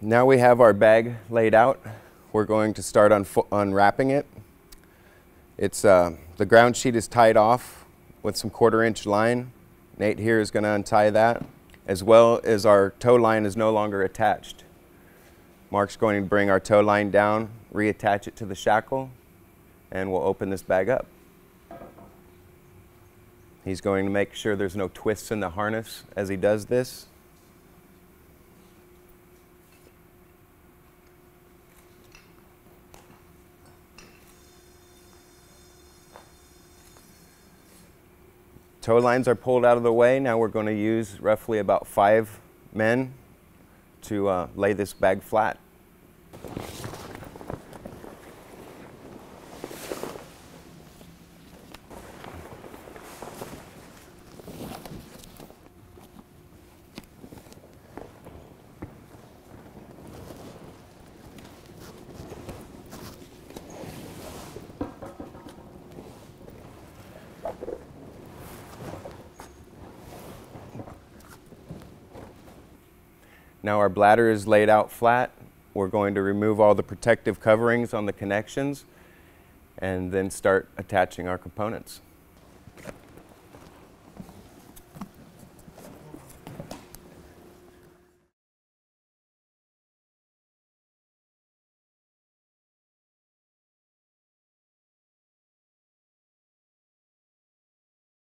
Now we have our bag laid out. We're going to start unwrapping it. It's the ground sheet is tied off with some 1/4-inch line. Nate here is going to untie that, as well as our tow line is no longer attached. Mark's going to bring our tow line down, reattach it to the shackle, and we'll open this bag up. He's going to make sure there's no twists in the harness as he does this. Tow lines are pulled out of the way. Now we're going to use roughly about 5 men to lay this bag flat. Now our bladder is laid out flat. We're going to remove all the protective coverings on the connections and then start attaching our components.